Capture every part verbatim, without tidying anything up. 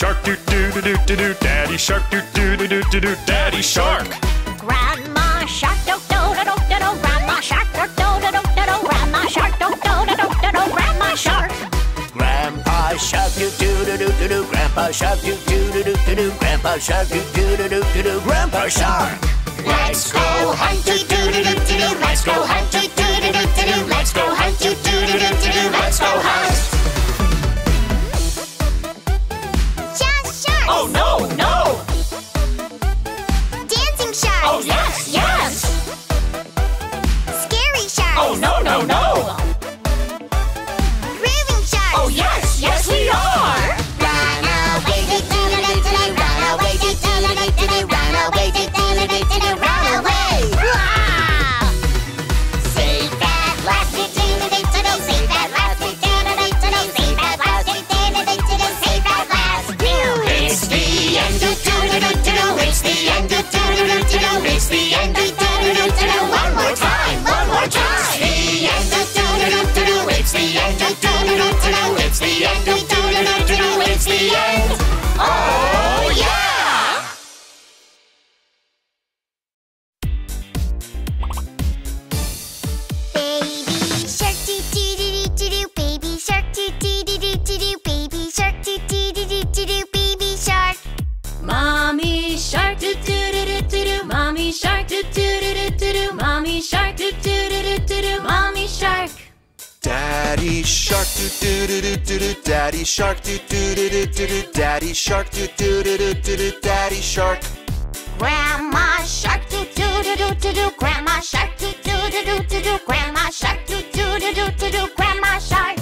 shark, doo doo doo doo doo doo. Daddy shark, doo doo doo doo doo doo. Daddy shark. Grandma shark, doo doo doo doo doo. Grandma shark, doo doo doo doo doo. Grandma shark, doo doo doo doo doo. Grandma shark. Grandpa shark, doo doo doo doo doo. Grandpa shark, doo doo doo doo doo. Grandpa shark, doo doo doo doo doo. Grandpa shark. Let's go hunt, doo doo doo doo doo. Let's go hunt, doo doo doo doo doo. Let's go hunt, doo doo doo doo doo. Let's go hunt. Oh no, no! Dancing sharks! Oh yes, yes! Scary sharks! Oh no, no, no! Grooving sharks! Oh yes, yes we are! Run away, do do do do do. Run away, do do do do do. Run away, do do do do do. Run away! Save that last do do do do do. Save that last do do do do do. Save that last do do do do do. Save that last. It's the end, do do do do do do. It's the end, do do do do do do. It's the end, do do do do do do. One more time, one more time. It's the end, do do do do do do. It's the end, do do do do do do. It's the end, do do do do do do. It's the end. Oh yeah! Baby shark, do do do do do. Baby shark, do do do do do. Baby shark, do do do do do. Shark. Mommy shark, doo doo doo doo doo doo. Mommy shark, doo doo doo doo doo doo. Mommy shark, doo doo doo doo doo doo. Mommy shark. Daddy shark, doo doo doo doo doo doo. Daddy shark, doo doo doo doo doo doo. Daddy shark, doo doo doo doo doo doo. Daddy shark. Grandma shark, doo doo doo doo doo doo. Grandma shark, doo doo doo doo doo doo. Grandma shark, doo doo doo doo doo doo. Grandma shark.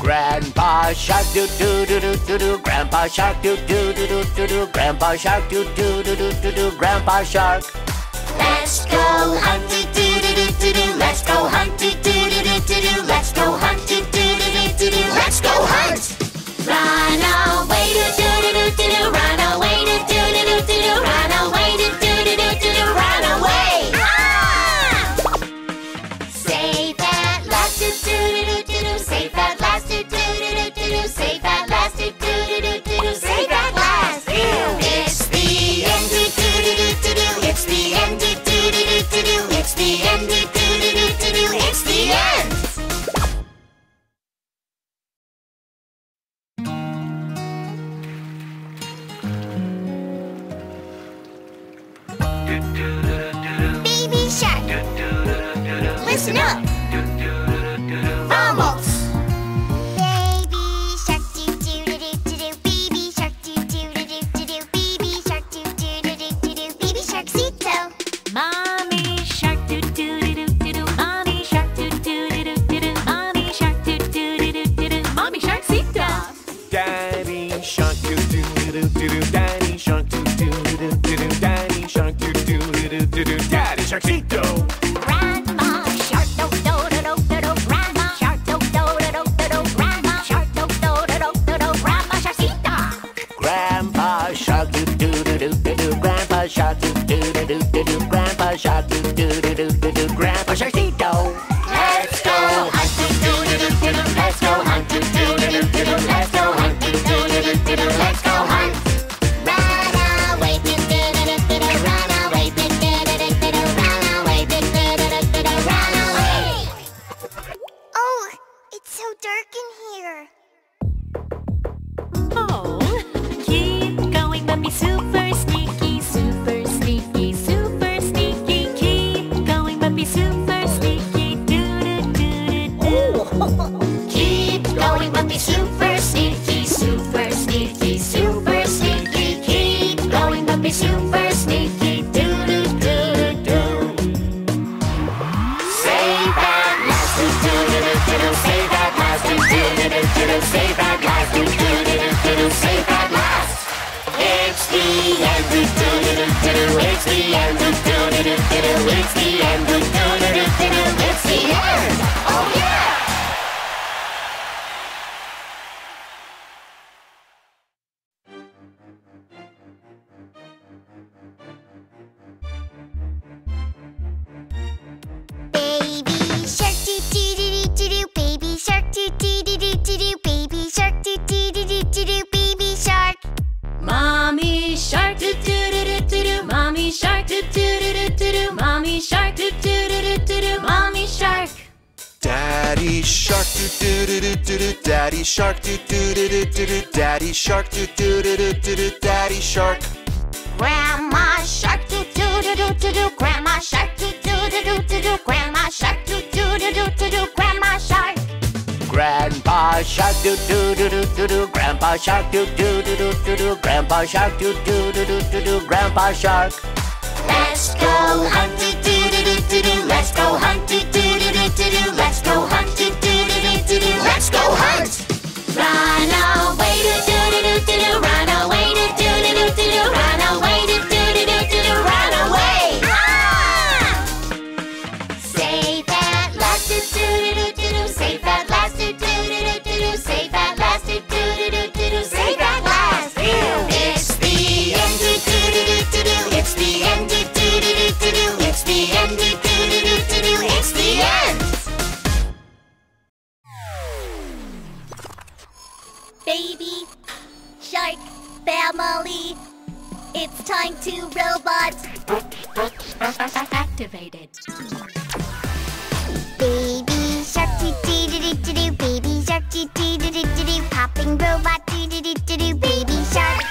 Grandpa shark, doo doo doo doo doo doo. Grandpa shark, doo doo doo doo doo doo. Grandpa shark, doo doo doo doo doo doo. Grandpa shark. Let's go hunt, doo doo doo doo doo. Let's go hunt, doo doo doo doo doo. Let's go hunt, doo doo doo doo doo. Let's go hunt. Run away, doo doo doo doo doo. Run away, doo doo doo doo doo. Run away, doo doo doo doo doo. Run away. Save that last, doo doo doo doo doo. Save that. Save that last, do do do do do. Save that last. It's the end, do do do do do. It's the end, do do do do do. It's the end, do do do do do. It's the end. Baby shark, listen up. Vamos. Baby shark, doo doo doo doo doo. Baby shark, doo doo doo doo doo. Baby shark. do do do do do daddy shark, do do do do do do daddy shark, do do do do do do daddy shark. Grandma shark, do do do do do do grandma shark, do do do do do do grandma shark, do do do do do do grandma shark. Grandpa shark, do do do do do do grandpa shark, do do do do do do grandpa shark, do do do do do do grandpa shark. Let's go hunting, do do do do do. Let's go hunting, do do do do do. Let's go hunting, do do do do do. Let's go hunt. Run away, do do do do do do. Run away, do do do do do do. Run away, do do do do do do. Run away. Ah! Save at last, do do do do do. Save at last, do do do do do. Save at last, do do do do do. Save at last. It's the end, do do do do do. It's the end, do do do do do. It's the end, do do do do do. It's the end. Baby shark family, it's time to robot activated. Baby shark doo doo doo doo doo, baby shark doo doo doo doo doo, popping robot doo doo doo doo, baby shark.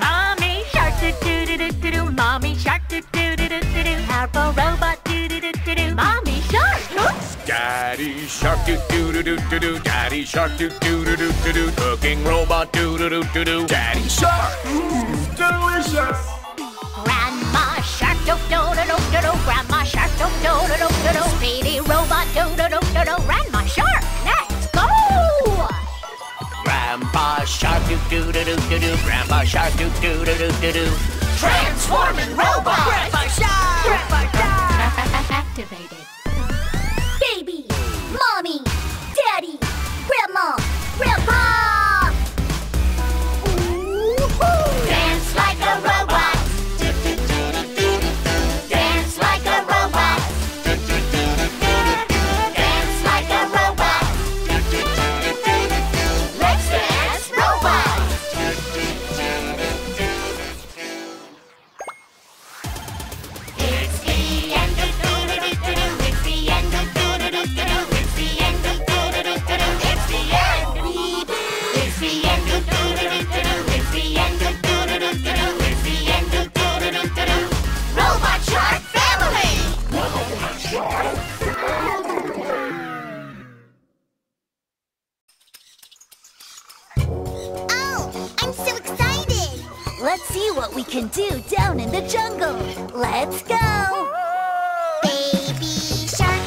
Mommy shark doo doo doo doo doo, mommy shark doo doo doo doo doo, powerful robot doo doo doo doo, mommy shark. Daddy shark doo doo doo doo doo, daddy shark doo doo doo doo doo, cooking robot doo doo doo doo, daddy shark. Mmm, delicious. Grandma shark doo doo doo doo doo, grandma shark doo doo doo doo doo, speedy robot doo doo doo doo, grandma shark. Let's go. Grandpa shark doo doo doo doo doo, grandpa shark doo doo doo doo doo, transforming robot. Grandpa shark. Grandpa shark. Activated. Mommy, Daddy, Grandma, Grandpa! Woo-hoo! Dance like a robot. Dance like a robot. Dance like a robot. Let's dance, robot! It's the end of... It's the end of... Let's see what we can do down in the jungle. Let's go! Baby shark,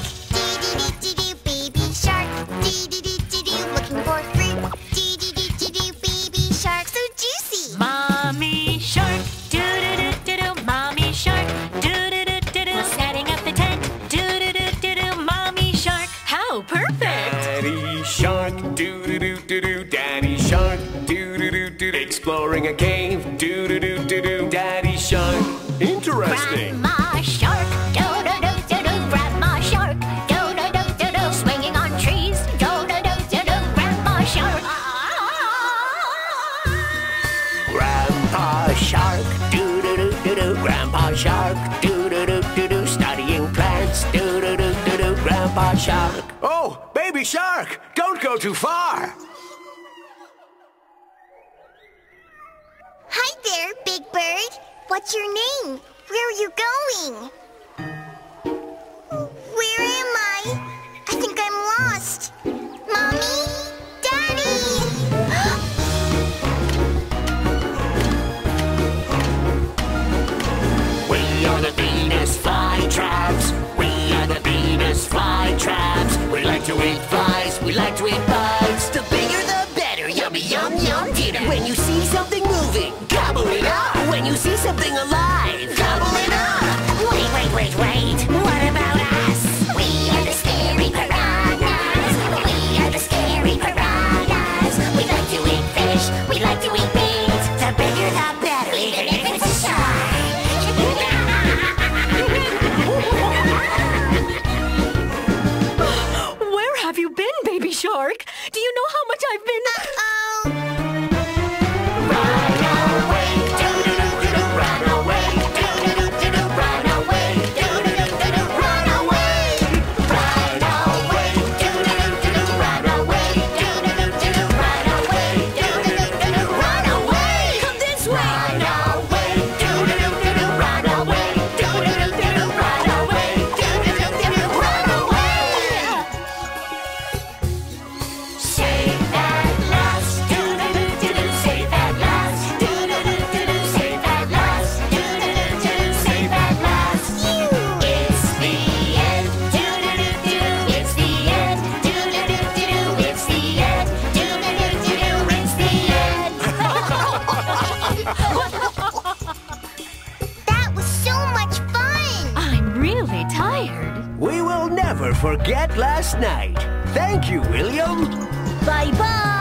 dee-dee-dee-dee-doo, baby shark, dee-dee-dee-dee-doo, looking for fruit, dee-dee-dee-dee-doo, baby shark, so juicy! Mommy shark, doo-doo-doo-doo-doo, mommy shark, doo-doo-doo-doo-doo, setting up the tent, doo-doo-doo-doo-doo, mommy shark, how perfect! Daddy shark, doo-doo-doo-doo-doo, daddy shark, doo-doo-doo-doo-doo, exploring a cave. Daddy shark. Interesting. Grandma shark. Do do do do do. Grandma shark. Do do do do do. Swinging on trees. Do do do do do. Grandma shark. Grandpa shark. Do do do do do. Grandpa shark. Do do do do do. Studying plants. Do do do do do. Grandpa shark. Oh, baby shark! Don't go too far. Hi there, Big Bird. What's your name? Where are you going? Where am I? I think I'm lost. Mommy? Daddy? We are the Venus flytraps. We are the Venus flytraps. We like to eat flies. We like to eat bugs. The bigger the better. Yummy, yum, yum dinner. When you see something moving, gobble it up! When you see something alive, gobble it up! Wait, wait, wait, wait! What about us? We are the scary piranhas! We are the scary piranhas! We like to eat fish, we like to eat meat! The bigger the better, even if it's a shark! Where have you been, baby shark? Do you know how much I've been... Uh-oh! Run away, do do do do do, run away, do do do do do, run away, do do do do do, run We will never forget last night. Thank you, William. Bye-bye.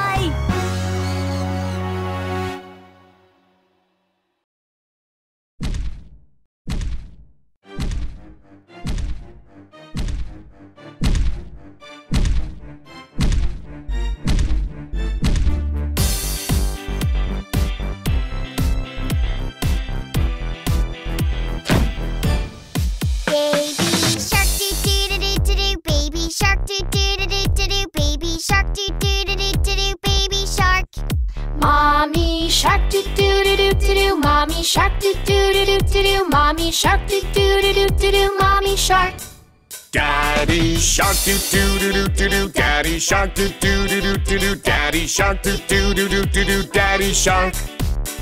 Shark doo doo doo doo doo doo, mommy shark doo doo doo doo doo doo, mommy shark. Daddy shark doo doo doo doo doo doo, daddy shark doo doo doo doo doo doo, daddy shark doo doo doo doo doo doo, daddy shark.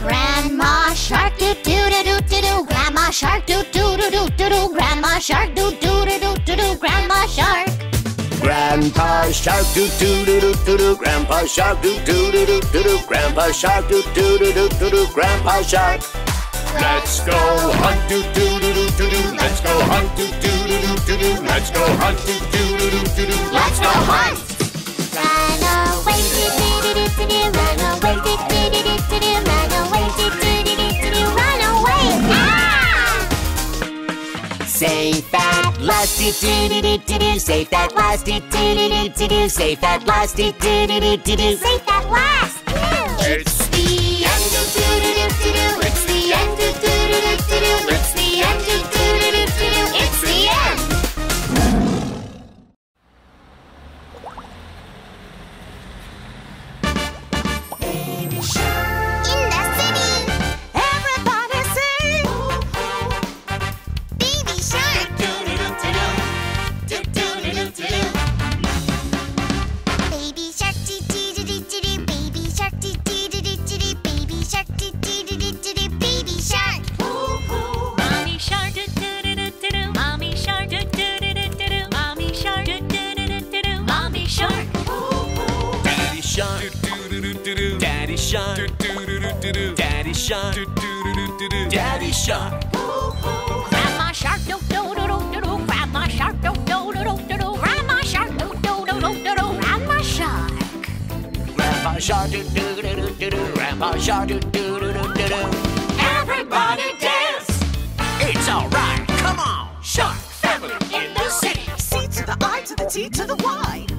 Grandma shark doo doo doo doo doo, grandma shark doo doo doo doo doo, grandma shark doo doo doo doo doo, grandma shark. Grandpa shark doo doo doo doo doo, grandpa shark doo doo doo doo doo, grandpa shark doo doo doo doo doo, grandpa shark. Let's go hunt doo doo doo doo doo doo. Let's go hunt doo doo doo doo doo. Let's go hunt doo doo doo doo doo. Let's go hunt. Run away doo doo doo doo doo. Run away doo doo doo doo doo. Run away doo doo doo doo doo. Run away! Ah! Save that last doo doo doo doo doo. Save that last doo doo doo doo doo. Save that last doo doo doo doo doo. Save that last. It's the end doo doo doo doo doo. It's the end. It's the end, do, do, do, do, do, do. It's the end. Baby shark in the city. Everybody sing. Baby shark. Do do do do do do do do do. Baby shark do do do do do. Baby shark do do do do do. Baby shark do do do do do. Baby shark. Daddy shark, daddy shark, daddy shark. Grandma shark, do do do do do. Grandma shark, do do do do do. Grandma shark, do do do do do. Grandma shark. Grandma shark, do do do do do. Grandma shark, do do do do do. Everybody dance. It's alright. Come on, shark family in the city. C to the I to the T to the Y.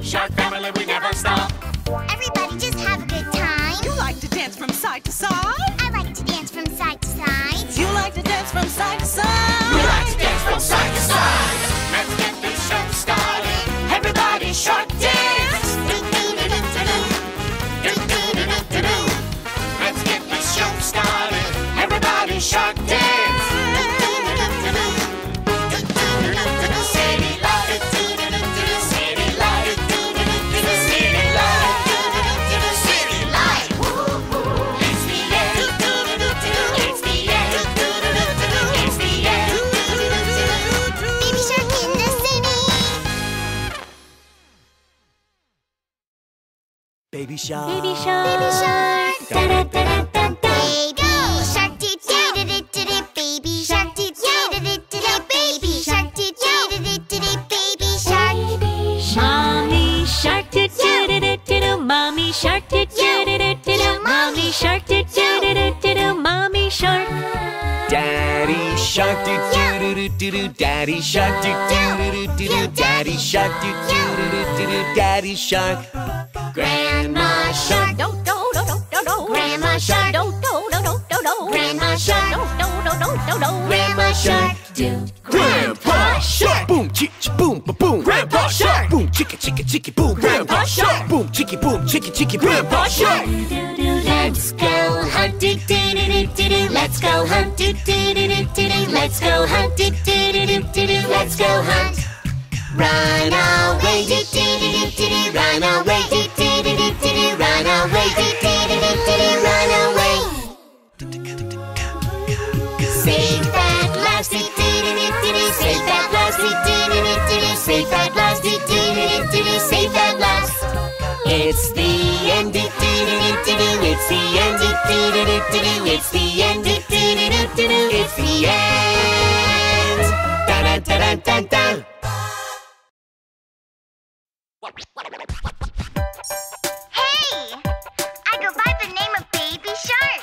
Shark family, we never stop. Everybody just have a good time. You like to dance from side to side. I like to dance from side to side. You like to dance from side to side. We like to dance from side to side. Let's get this shark started. Everybody shark dance. Let's get this shark started. Everybody shark dance. Baby shark, baby shark, baby shark, da da da da da. Baby shark, doo doo doo doo doo. Baby shark, doo doo doo doo doo. Baby shark, doo doo doo doo doo. Baby shark, mommy shark, doo doo doo doo doo. Mommy shark, doo doo doo doo doo. Mommy shark, doo doo doo doo doo. Mommy shark. Daddy shark, doo doo doo doo doo. Daddy shark, doo doo doo doo doo. Daddy shark, doo doo doo doo doo. Daddy shark. Grandma shark, do do do do do do. Grandma shark, do do do do do do. Grandma shark, do do do do do do. Grandma shark, do. Grandpa shark, boom chicka boom ba boom. Grandpa shark, boom chicka chicka chicka boom. Grandpa shark, boom chicka boom chicka chicka. Grandpa shark. Let's go hunt do do do do do. Let's go hunt do do do do do. Let's go hunt do do do do do. Let's go hunt. Run away, do do do do do. Run away, do do do do do. Run away, do do do do do. Run away. Save that last, do do do do do. Save that last, do do do do do. Save that last, do do do do do. Save that last. It's the end, do do do do do. It's the end, do do do do do. It's the end, do do do do do. It's the end. Da da da da da. Hey! I go by the name of Baby Shark.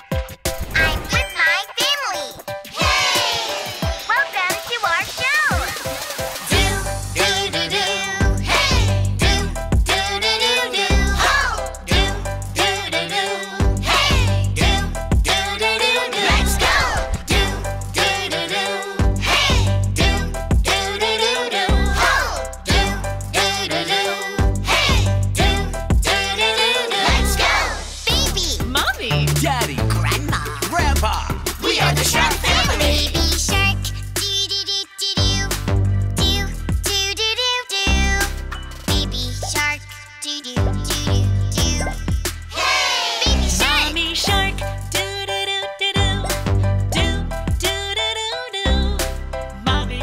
I'm with my family. Hey! Welcome to our show. Do, do, do, do. Hey! Do, do, do, do, do. Ho! Do, do, do, do. Hey! Do, do, do, do, do. Let's go! Do, do, do, do. Hey! Do, do, do, do, do. Ho! Do, do, do, do. Daddy, Grandma, Grandpa, we are the Shark Family! Baby Shark, do-do-do-do-do. Do-do-do-do-do. Baby Shark, do-do-do-do-do. Hey! Baby Shark! Mommy Shark, do-do-do-do-do. Do-do-do-do-do. Mommy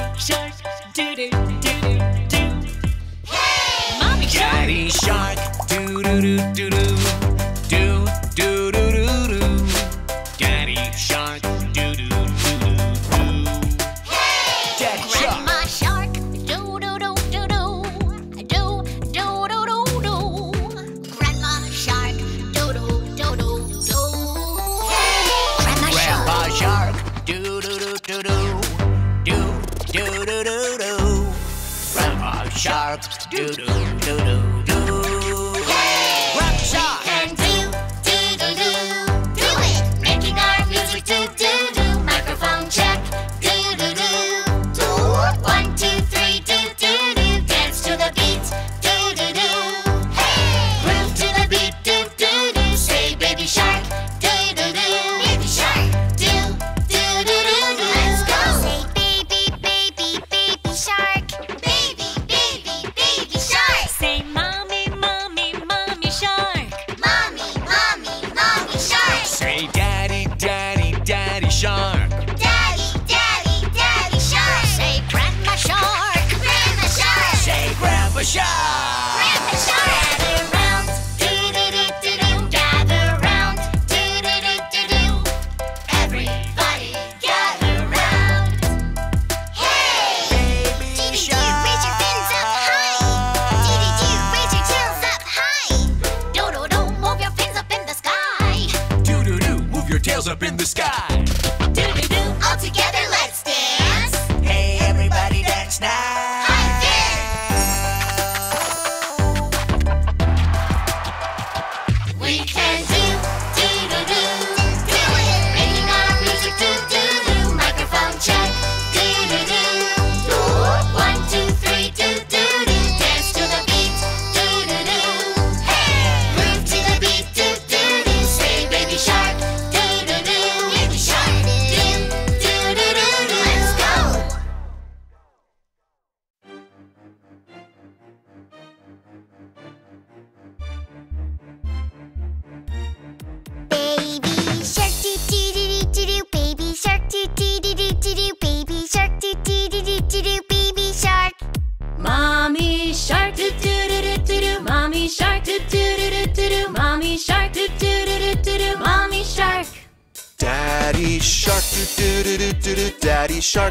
Shark, do-do-do-do-do. Hey! Mommy Shark! Daddy Shark, do-do-do-do-do. Shark, do do do do do. Hey! Grab shark! We can do do do do. Do it, making our music do do do. Microphone check, do do do. Do one two three, do do do. Dance to the beat, do do do. Hey! Groove to the beat, do do do. Say baby shark, do do do. Baby shark, do do do do do. Let's go. Say baby baby baby shark. Shark. Daddy, Daddy, Daddy Shark. Say Grandma Shark. Grandma Shark. Say Grandpa Shark. Grandpa Shark. Gather round, do do do do do. Gather round, do do do do do. Everybody gather round. Hey, baby do do shark. Do, raise your fins up high. Do do do, raise your tails up high. Do do do, move your fins up in the sky. Do do do, move your tails up in the sky. Daddy Shark,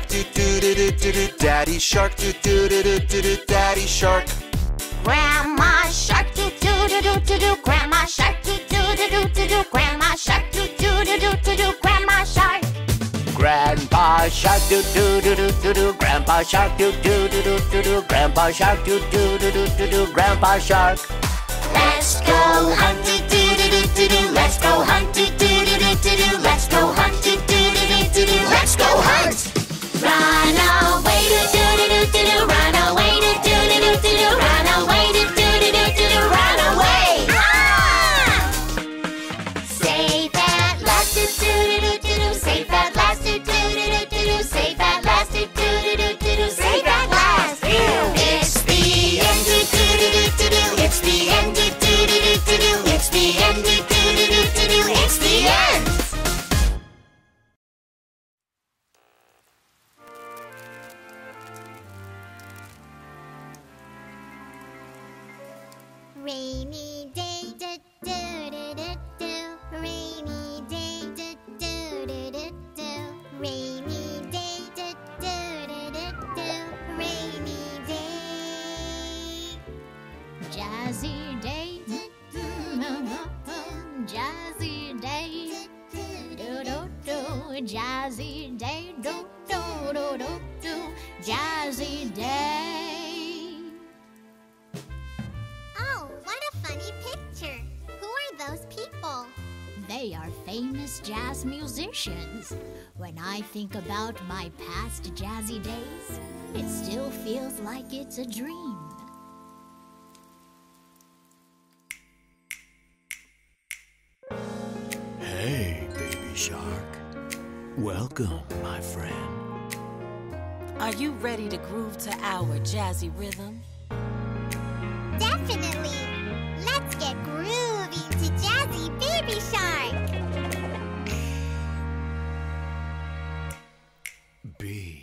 do do do do do do. Daddy Shark, do do do do do do. Daddy Shark. Grandma Shark, do do do do do do. Grandma Shark, do do do do do do. Grandma Shark, do do do do do do. Grandma Shark. Grandpa Shark, do do do do do do. Grandpa Shark, do do do do do do. Grandpa Shark, do do do do do do. Grandpa Shark. Let's go hunt, do do do do do. Let's go hunt, do do do do do. Let's go hunt, do do do do. Let's go hunt. Run away, do do do do do. Run away, do do do do do. Run away, do do do do do. Run away. Save that last, do do do do do. Save that last, do do do do do. Save that last, do do do do do. Save that last. It's the end, do do do do do. It's the end, do do do do do. It's the end, do do do do do. It's the end. Rainy day, do do do do do. Rainy day, do do do do do. Rainy day, do do do do do. Rainy day. jazzy day. Oh, what a funny picture. Who are those people? They are famous jazz musicians. When I think about my past jazzy days, it still feels like it's a dream. Hey, baby shark. Welcome, my friend. Are you ready to groove to our jazzy rhythm? Definitely. Let's get groovy to Jazzy Baby Shark. Be.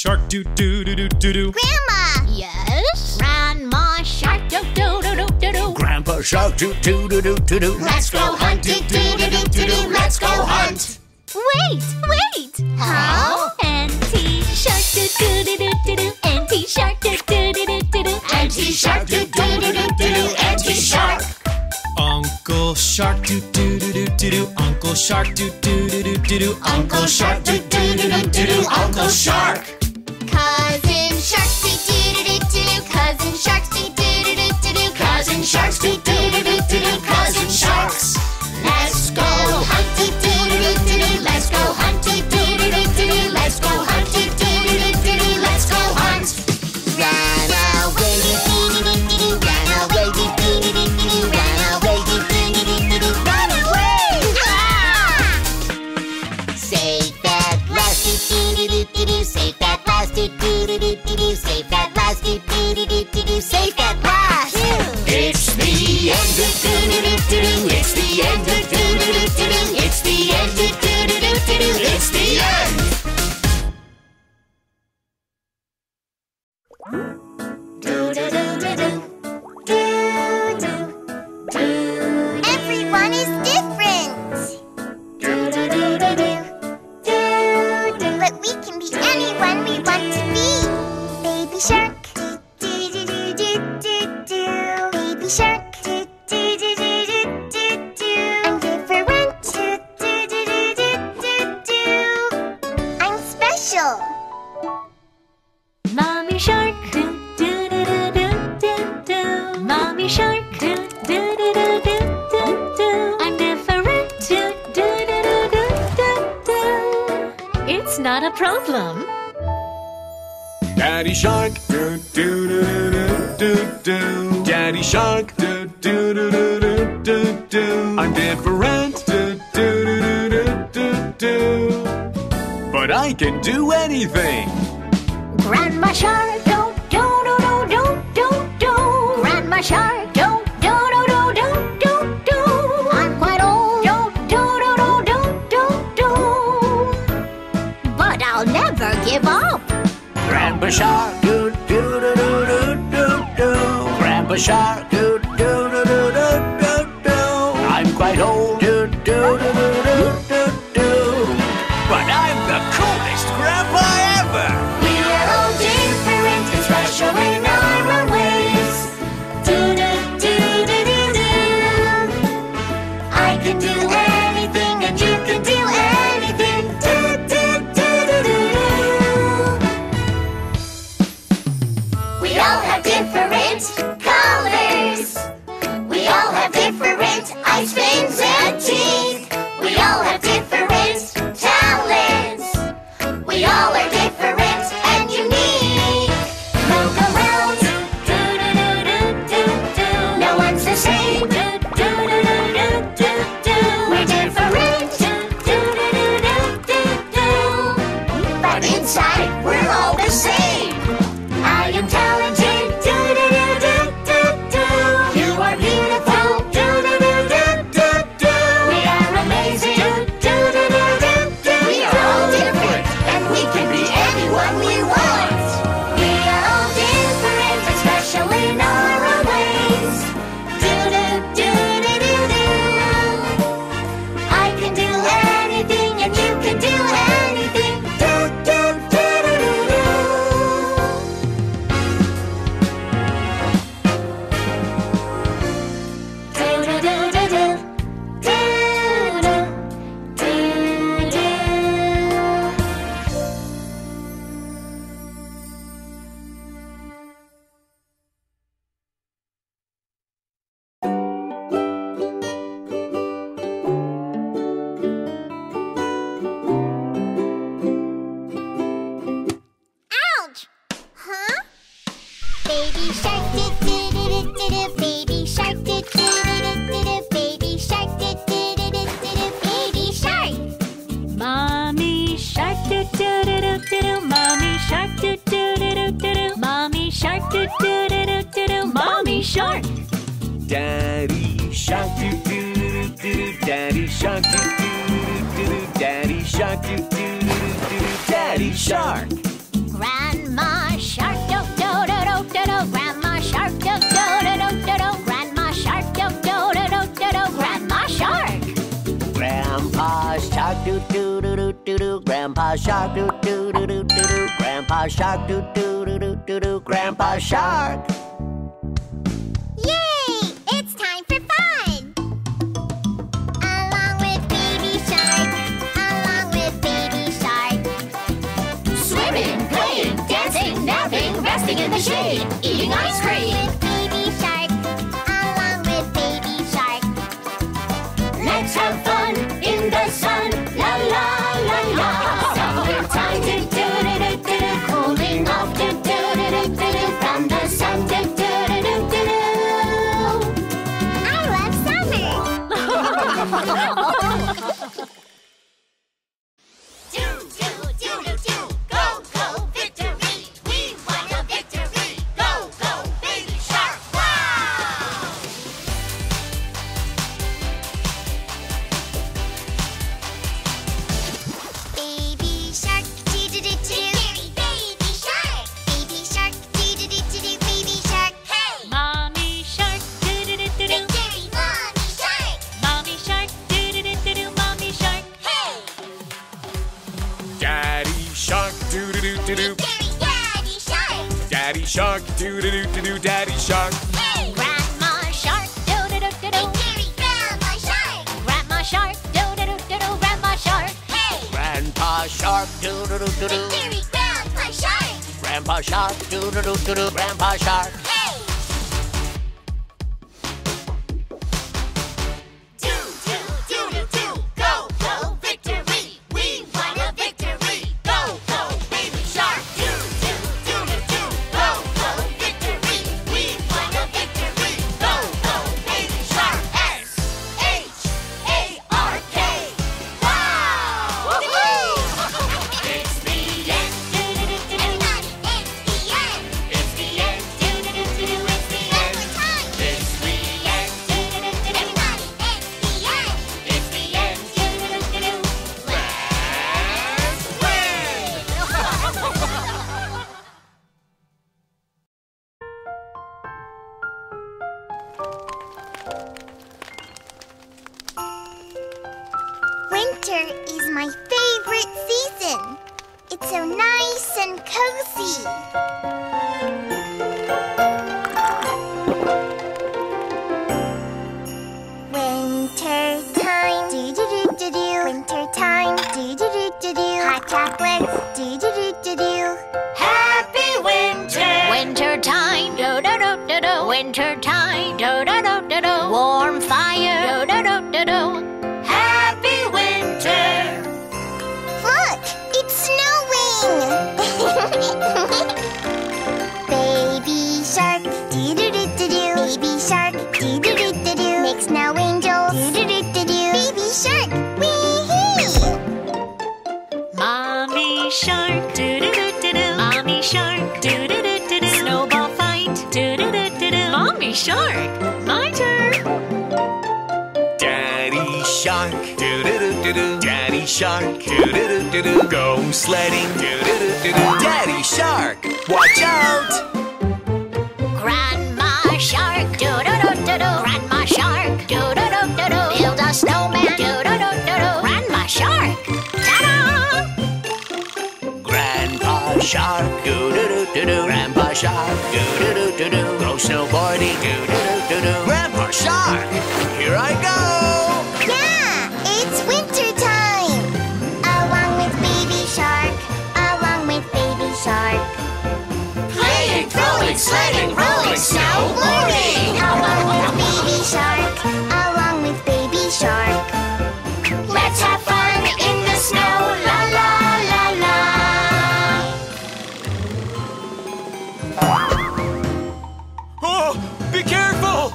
Shark doo doo doo doo doo doo. Grandma. Yes. Grandma shark doo doo doo doo doo. Grandpa shark doo doo doo doo doo. Let's go hunt doo doo doo doo doo. Let's go hunt. Wait, wait. How? Auntie shark doo doo doo doo doo. Auntie shark doo doo doo doo doo. Auntie shark doo doo doo doo doo. Auntie shark. Uncle shark doo doo doo doo doo. Uncle shark doo doo doo doo doo. Uncle shark doo doo doo doo doo. Uncle shark. Cousin sharks do do do do do. Cousin sharks do do do do do. Cousin sharks do do do do do. Cousin sharks. Let's go hunt do do do do. Let's go hunt do do do do. Let's go hunt do do do do. Let's go hunt. Run away do do do do. Run away do do do do. Run away do do do do. Run away! Ah! Save that last do do do do. Save that. Save that last, do do do do do. Save that last. It's the end of do do do do. It's the end of do do do do. It's the end of do do do do. It's the end. Do do do do do do. Everyone is different. Do do do do do do. But we can be anyone we want. Shark, do do do do do do. Baby shark, do do do do do do. I'm different, do do do do do do. I'm special. Mommy shark, do do do do do do. Mommy shark, do do do do do do. I'm different, do do do do do do. It's not a problem. Daddy shark, do do do do do do. Daddy shark, do do do do do do. I'm different, do do do do do do. But I can do anything. Grandma shark, do do do Grandpa Shark, do do do do do do. Grandpa Shark, do do do do do do. I'm quite old, do do do do do do. But I'm the coolest grandpa ever. We are all different and special in our own ways. Do do do do do do. I can do anything and you can do anything. Do do do do do do. We all have different colors. We all have different ice creams and cheese. We all have different talents. We all are different and unique. Look around, do do do do do do. No one's the same, do do do do do do do. We're different, do do do do do do. But inside, we're all the same. I am talented, do do do do do do. You are beautiful, do do do do do do. We are amazing, do do do do do do. We are all different, and we can be anyone we want. We are all different, especially in our own ways. Do do do do do do. I can do anything, and you can do anything. Do do do do do do. Do do do do do do do do do. Ouch! Huh? Baby shark did did did did did. Baby shark did did did did did. Baby shark did did did did did. Baby shark. Mommy shark doo doo doo doo doo doo. Mommy shark doo doo doo doo doo doo. Mommy shark doo doo doo doo doo doo. Mommy shark. Daddy shark doo doo doo doo doo. Daddy shark doo doo doo doo doo. Daddy shark doo doo doo doo doo. Daddy shark. Grandma shark doo doo doo doo doo doo. Grandma shark doo doo doo doo doo doo. Grandma shark doo doo doo doo doo doo. Grandma shark. Grandpa shark doo doo doo doo doo doo. Grandpa shark doo doo doo doo doo doo. Grandpa shark doo doo doo doo doo doo. Grandpa shark. Yay! It's time for fun! Along with Baby Shark, along with Baby Shark. Swimming, playing, dancing, napping, resting in the shade, eating ice cream. With Baby Shark, along with Baby Shark. Let's have fun in the sun, la la la la. Summertime, do do do do do do. Cooling off, do do do do do do. From the sun, do do do do do do. I love summer. Do do do do do. Go go victory. We won the victory. Go go baby shark. Wow! Baby shark, doo doo doo doo. Baby shark, baby shark, doo doo doo doo. Baby shark, hey. Mommy shark doo doo doo doo doo. Victory, mommy shark. Mommy shark doo doo doo doo doo. Mommy shark, hey. Daddy shark doo doo doo doo doo. Victory, daddy shark. Daddy shark doo doo doo doo doo. Daddy shark. Hey. Grandma shark doo doo doo doo doo. Victory, grandma shark. Grandma shark doo doo doo doo doo. Grandma shark, hey. Grandpa shark doo doo doo doo doo. Victory, grandma shark. Grandpa shark doo doo doo doo doo. Grandpa shark. Hey. Do do do do do. Go go victory. We won the victory. Go go baby shark. Do do do do do. Go go victory. We won the victory. Go go baby shark. S H A R K. Wow. Woohoo! It's the end. Everybody, it's the end. It's the end. It's the end. Lucy. Winter time, do do do do do. Winter time, do do do do do. Hot chocolates, do do do do do. Happy winter. Winter time, do do do do do. Winter time, do do do do do. Warm fire, do do do do do. Baby shark, do do do do do. Baby shark, do do do do do. Makes now angels, do do do do. Baby shark, wee hee. Mommy shark, do do do do do. Mommy shark, do do do do do. Snowball fight, do do do do do. Mommy shark, my turn. Daddy shark, do do do do do. Daddy shark, do do do do do. Go sledding, do do do do do. Daddy shark, watch out! Grandma shark, do do do do do. Grandma shark, do do do do do. Build a snowman, do do do do do. Grandma shark, ta-da! Grandpa shark, do do do do do. Grandpa shark, do do do do do. Go snowboarding, do do do do do. Grandpa shark, here I go! Yeah, it's winter time. Along with baby shark, along with baby shark. Throwing, sledding, rolling, snowboarding. Along with baby shark, along with baby shark. Let's have fun in the snow, la la la la. Oh, be careful!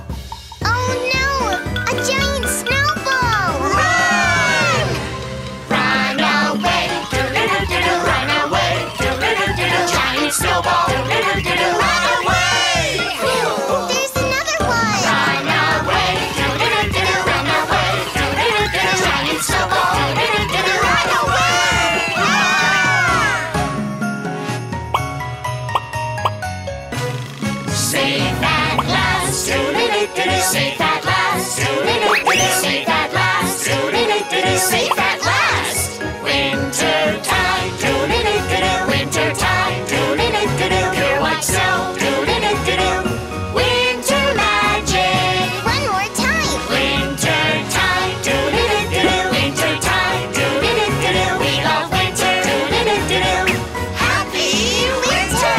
Oh no, a giant snowball! Run! Run away, do do do do do. Run away, do do do do do. Giant snowball, do do do do. Safe at last, safe at last, safe at last. Winter time, winter time, pure white snow, winter magic. One more time. Winter time, winter time, we love winter. Happy winter!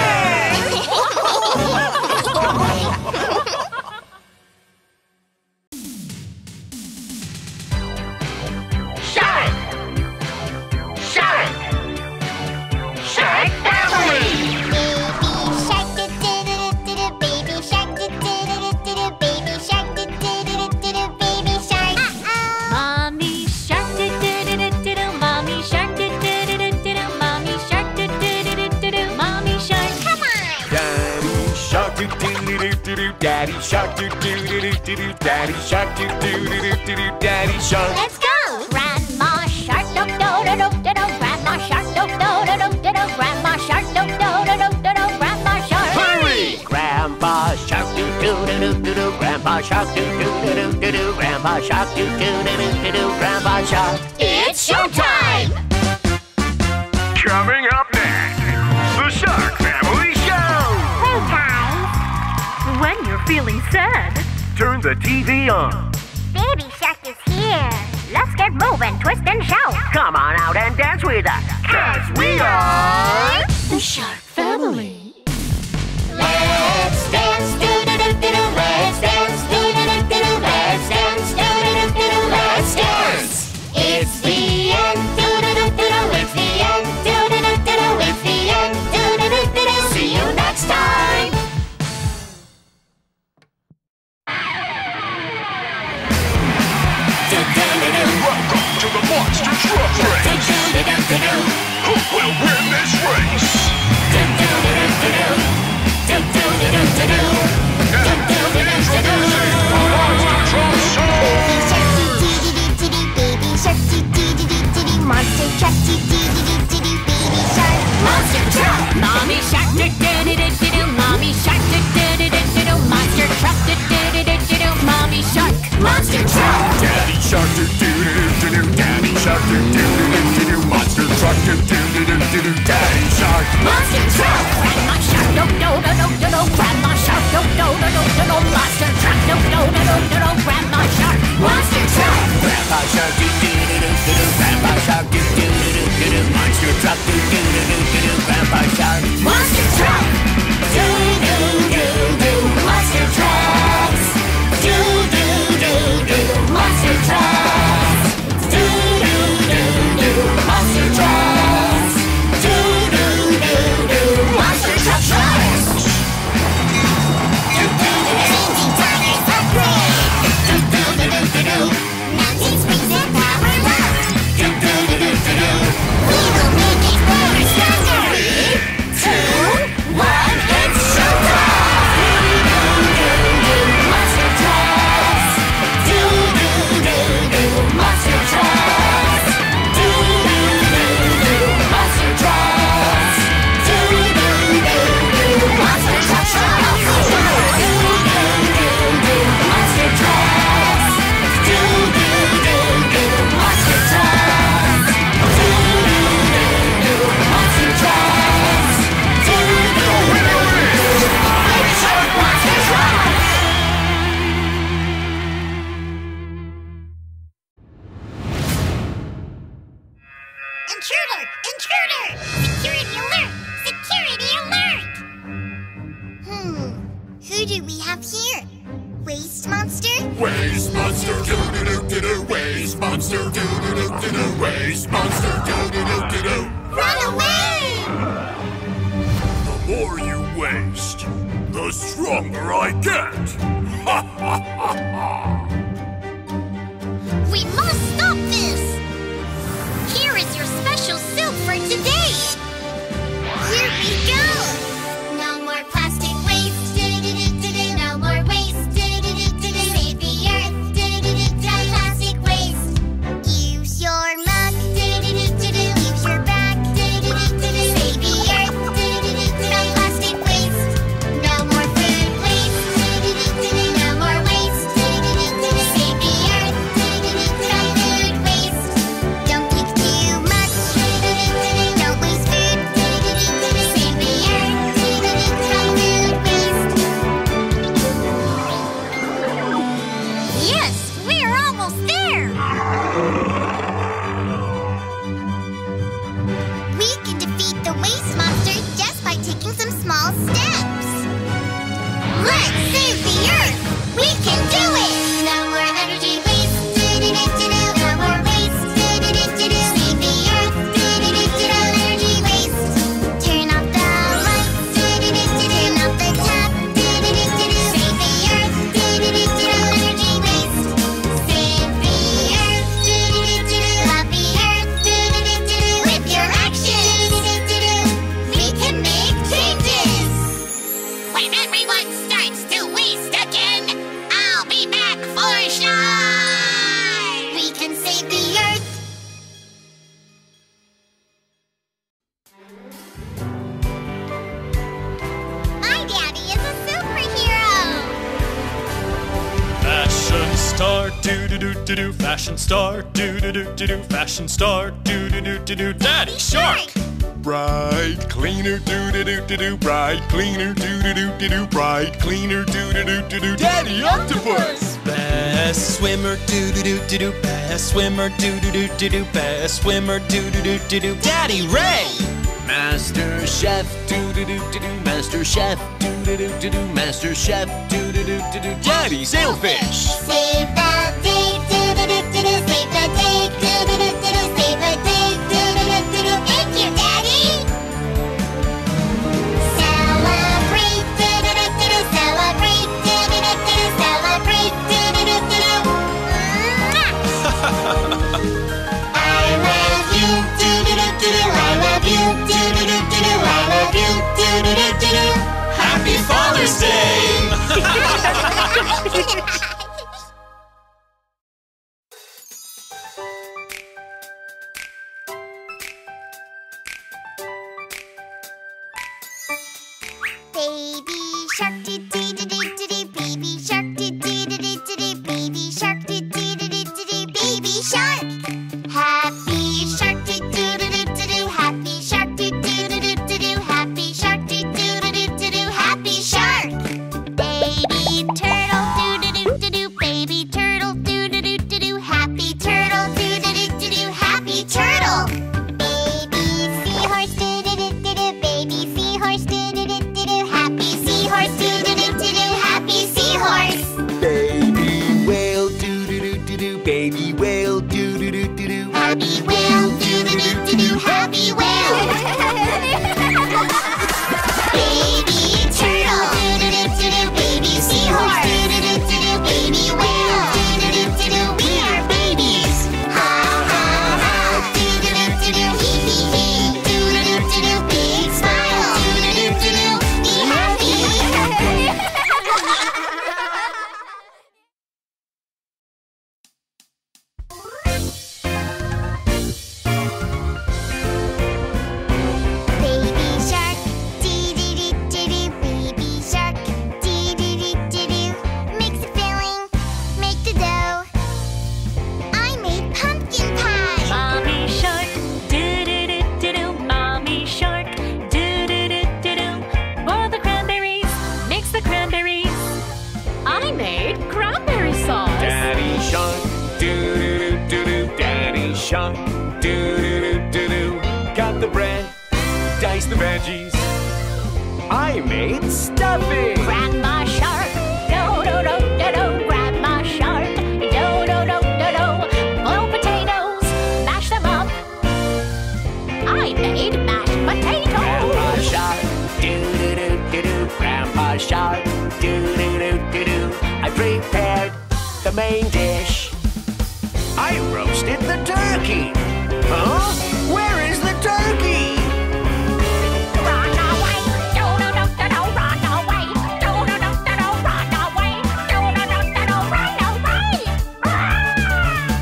Daddy shark, do do do do do do. Daddy shark, do do do do do do. Daddy shark. Let's go. Grandma shark, do do do do do do. Grandma shark, do do do do do do. Grandma shark, do do do do do do. Grandma shark. Hurry! Grandpa shark, do do do do do do. Grandpa shark, do do do do do do. Grandpa shark, do do do do do do. Grandpa shark. It's showtime. Coming up next, the Shark Family Show. When you're feeling sad, turn the T V on. Baby Shark is here. Let's get moving, twist and shout. Come on out and dance with us, cause we are the Shark Family. Let's dance, do-do-do-do-do. Let's dance, do-do-do-do-do. Let's dance, do-do-do-do-do. Let's dance. It's the end, do-do-do-do-do. It's the end, do-do-do-do-do. It's the end, do-do-do-do-do. See you next time. Welcome to the Monster Truck Race! Who will win this race? no no no no no no grandma shark, no no no no no no monster truck, no no no no no no grandma shark, monster truck, grandpa shark, do do do do do grandpa shark, do do do do do monster truck, do do do do do grandpa shark, monster truck, do do do do monster trucks, do do do do monster trucks, do do do do monster trucks. Fashion star, doo doo doo doo doo, Daddy Shark. Bride cleaner, doo doo doo doo doo, bride cleaner, doo doo doo doo doo, bride cleaner, doo doo doo doo doo, Daddy Octopus. Best swimmer, doo doo doo doo doo, best swimmer, doo doo doo doo doo, best swimmer, doo doo doo doo doo, Daddy Ray. Master chef, doo doo doo doo doo, master chef, doo doo doo doo doo, master chef, doo doo doo doo doo, Daddy Sailfish. Save the day, doo doo doo doo doo, save the day, doo doo doo. Happy Father's Day! Baby Shark did dee dee dee dee dee, Baby Shark did dee dee dee dee dee, Baby Shark did dee dee dee dee dee, Baby Shark. Happy Shark did doo doo doo doo, Happy Shark did doo doo doo doo, Happy Shark did doo doo doo doo. the veggies. I made stuffing. Grandma Shark, do do do do do. Grandma Shark, do do do do do. Boil potatoes, mash them up. I made mashed potatoes. Grandma Shark, do do do do do. Grandma Shark, do do do do do. I prepared the main dish. I roasted the turkey. Huh? Where is the turkey? Run away! Do do do do do! Run away! Do do do do do! Run away! Do do do do do! Run away! Ah!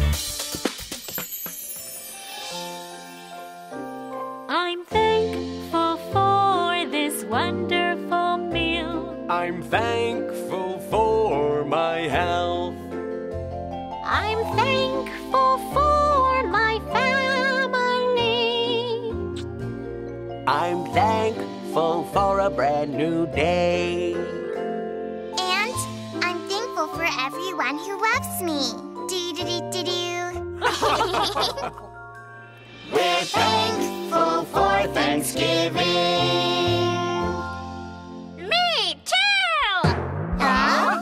I'm thankful for this wonderful meal. I'm thankful for my health. I'm thankful for my family. I'm thankful for a brand new day. And I'm thankful for everyone who loves me. Do-do-do-do-do. We're thankful for Thanksgiving. Me too! Huh?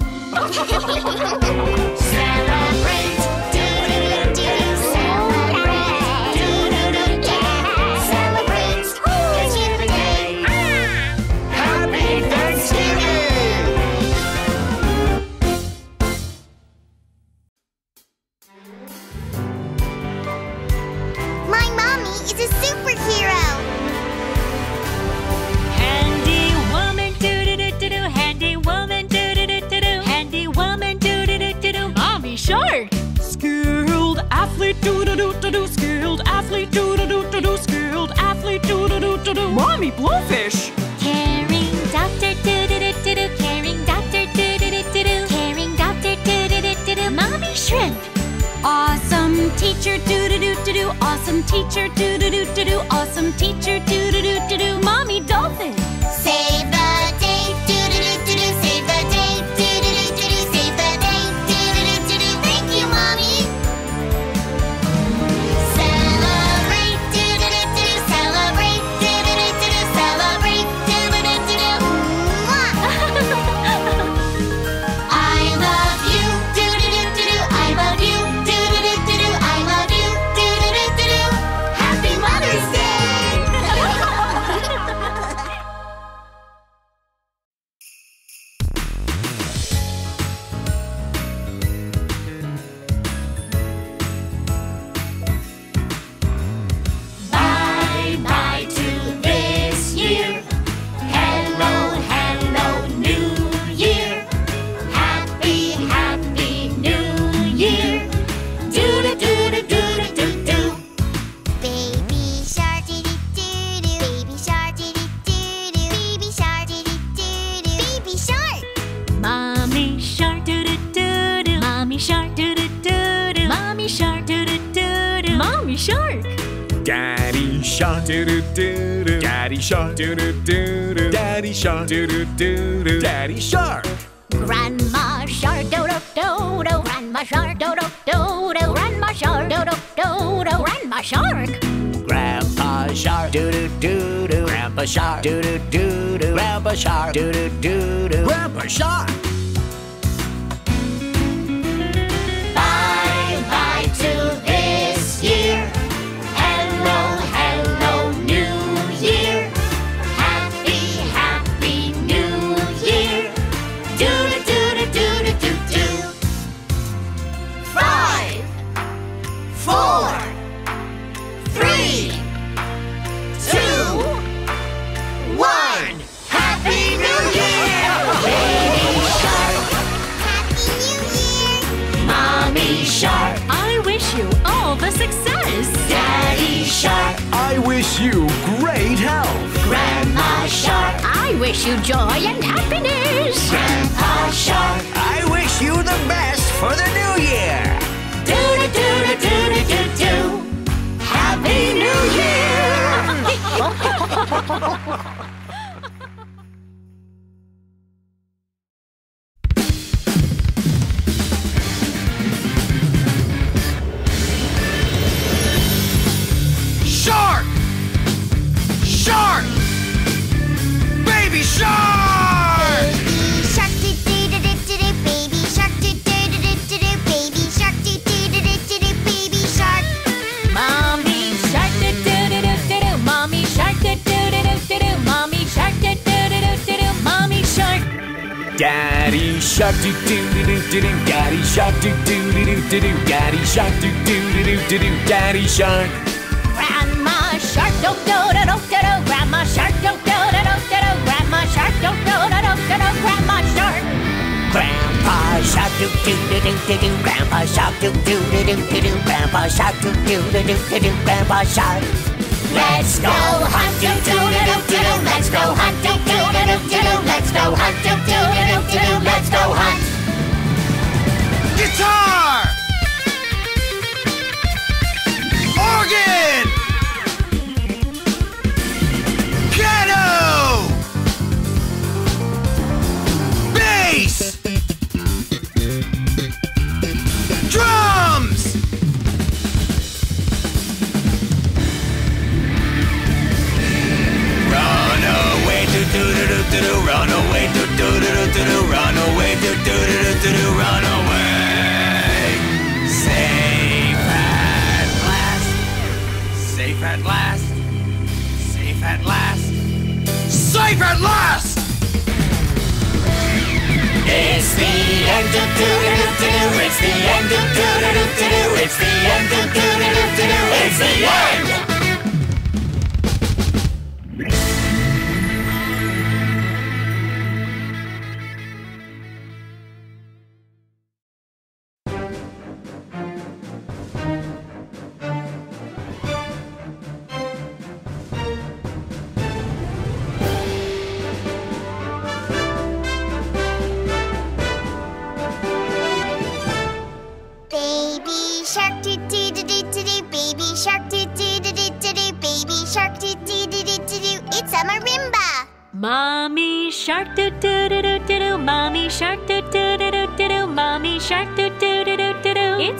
Mommy Blowfish! Caring doctor, do-do-do-do-do. Caring doctor, do-do-do-do-do. Caring doctor, do-do-do-do-do. Mommy Shrimp! Awesome teacher, do-do-do-do-do. Awesome teacher, do-do-do-do-do. Awesome teacher, do-do-do-do-do. Mommy Dolphin! Save the day, do-do-do-do-do. Save the day, do-do-do-do-do. Save the day, do-do-do-do-do. Thank you, Mommy! Shark, doo doo doo doo. Daddy Shark, doo doo doo doo. Daddy Shark. Grandma Shark, doo doo doo doo. Grandma Shark, doo doo doo doo. Grandma Shark, doo doo doo doo. Grandma Shark. Grandpa Shark, doo doo doo doo. Grandpa Shark, doo doo doo doo. Grandpa Shark, doo doo doo doo. Grandpa Shark. Bye bye to this year. Hello. You great health. Grandma Shark, I wish you joy and happiness. Grandpa Shark, I wish you the best for the new year. Do do do do do do do. Happy New Year. Shark! Daddy shark doo doo doo doo doo. Daddy shark doo doo doo doo doo. Daddy shark doo doo doo doo doo. Daddy shark. Grandma shark doo doo doo doo doo. Grandma shark doo doo doo doo doo. Grandma shark doo doo doo doo doo. Grandma shark. Grandpa shark doo doo doo doo doo. Grandpa shark doo doo doo doo doo. Grandpa shark doo doo doo doo doo. Grandpa shark. Let's go hunt doo doo doo doo doo. Let's go hunt doo doo doo doo doo. Let's go hunt doo doo doo doo doo. Let's go hunt. Guitar, organ, piano, bass, drums. Do do do do do run away, do do do do do run away, do do do do do run away. Safe at last, safe at last, safe at last, safe at last. It's the end of do do do. It's the end of do do do. It's the end of do do do. It's the end.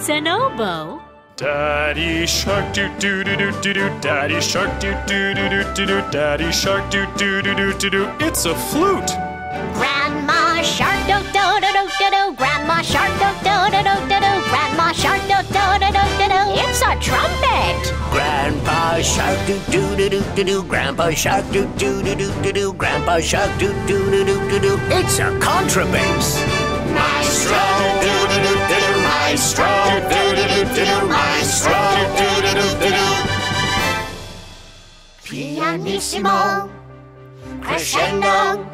An oboe. Daddy shark doo doo doo doo doo doo. Daddy shark doo doo doo doo doo doo. Daddy shark doo doo doo doo doo doo. It's a flute. Grandma shark doo doo doo doo doo. Grandma shark doo doo doo doo doo. Grandma shark doo doo doo doo doo. It's a trumpet. Grandpa shark doo doo doo doo doo. Grandpa shark doo doo doo doo doo. Grandpa shark doo doo doo doo doo. It's a contrabass. Maestro doo doo doo doo. Maestro, do-do-do-do-do, maestro, do-do-do-do-do. Pianissimo, crescendo,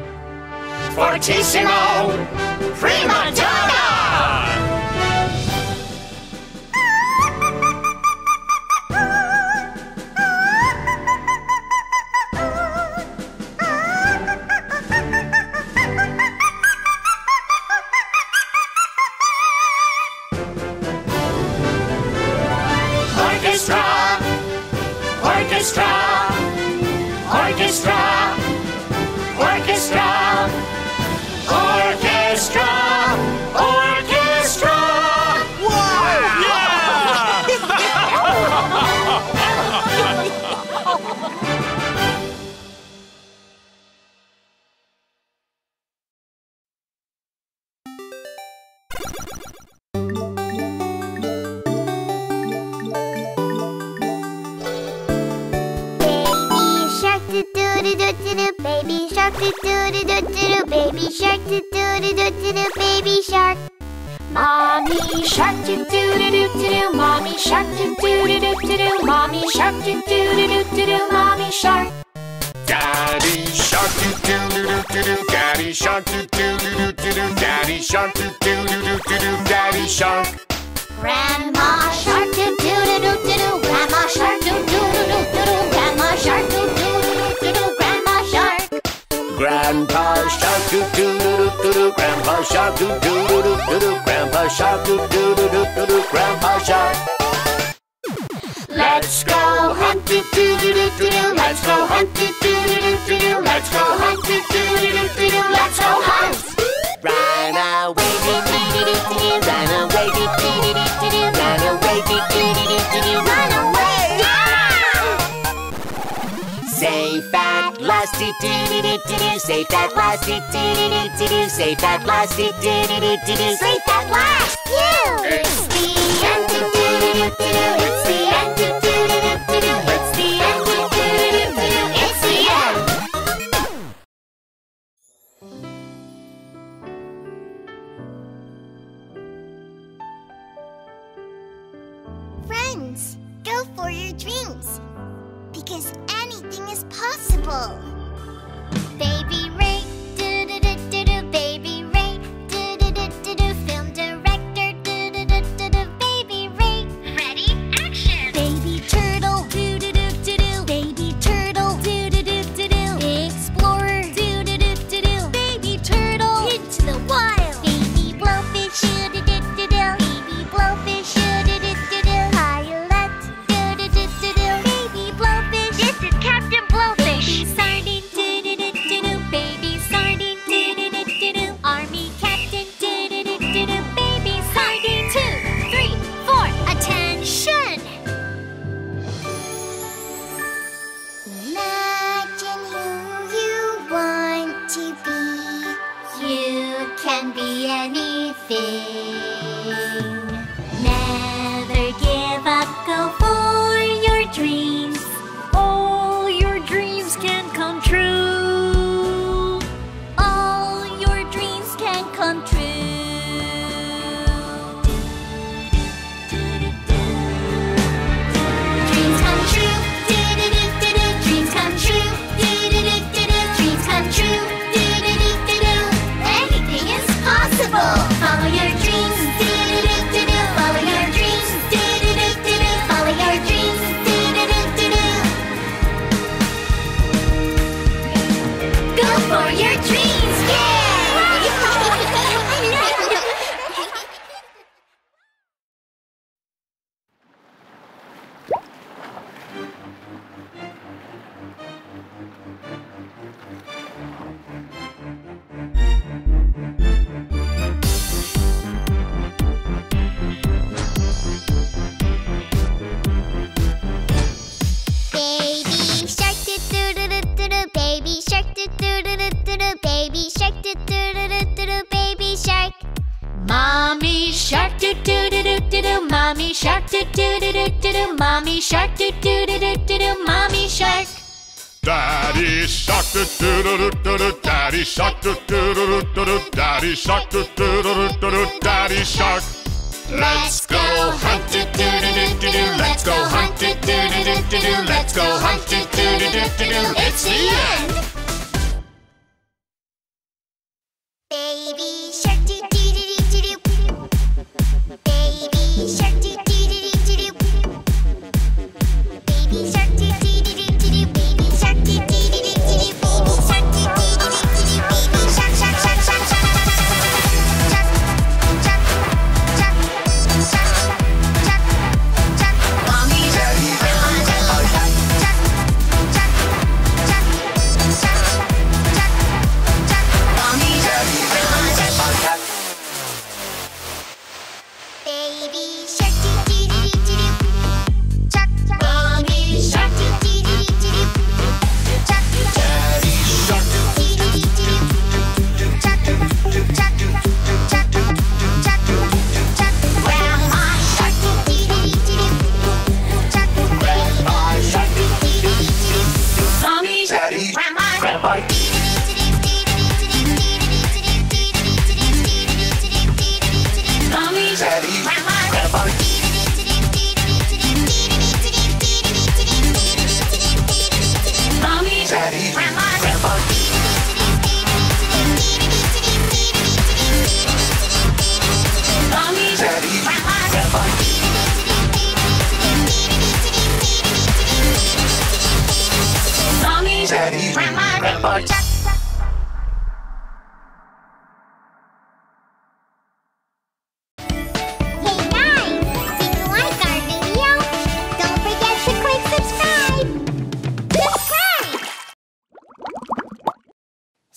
fortissimo, prima donna! wings. Go for your dreams, because anything is possible. Baby Ray, do do do do do. Baby Ray, do do do do do. Film director, do do do do do. Baby Ray, ready, action. Baby turtle, do do do do do. Baby turtle, do do do do do. Explorer, do do do do do. Baby turtle, into the wild. Baby blowfish, do do do do do. Baby blowfish, do do do do do. Pilot, do do do do do. Baby blowfish, this is Captain Blowfish. Baby sardine, do do do do do. Baby sardine, do do do do do. Army captain, do do do do do. Baby sardine, two, three, four, attention. Imagine who you want to be. You can be anything. Never give up, go for your dreams. All your dreams can come true. All your dreams can come true. Dreams come true, do-do-do-do-do. Dreams come true, do-do-do-do-do. Dreams come true, do-do-do-do-do. Anything is possible. Follow your dreams, do-do-do-do-do. Follow your dreams, do-do-do-do-do. Follow your dreams, do-do-do-do-do. Go for your dreams, yeah! Baby shark doo doo doo doo doo doo. Baby shark doo doo doo doo doo doo. Baby shark doo doo doo doo doo doo. Baby shark. Mommy shark doo doo doo doo doo doo. Mommy shark doo doo doo doo doo doo. Mommy shark doo doo doo doo doo doo. Mommy shark. Daddy shark doo doo doo doo doo doo. Daddy shark doo doo doo doo doo. Daddy shark doo doo doo doo doo. Daddy shark. Let's go hunt doo doo doo doo doo. Let's go hunt doo doo doo doo doo. Let's go hunt doo doo doo doo doo. It's the end. Baby shark doo doo doo doo doo doo. Baby shark doo doo doo doo doo doo. Baby shark doo doo doo doo doo doo. Baby shark doo doo doo doo doo doo. Baby shark doo doo doo doo doo. Baby shark shark shark shark shark.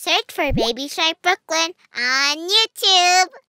Search for Baby Shark Brooklyn on YouTube.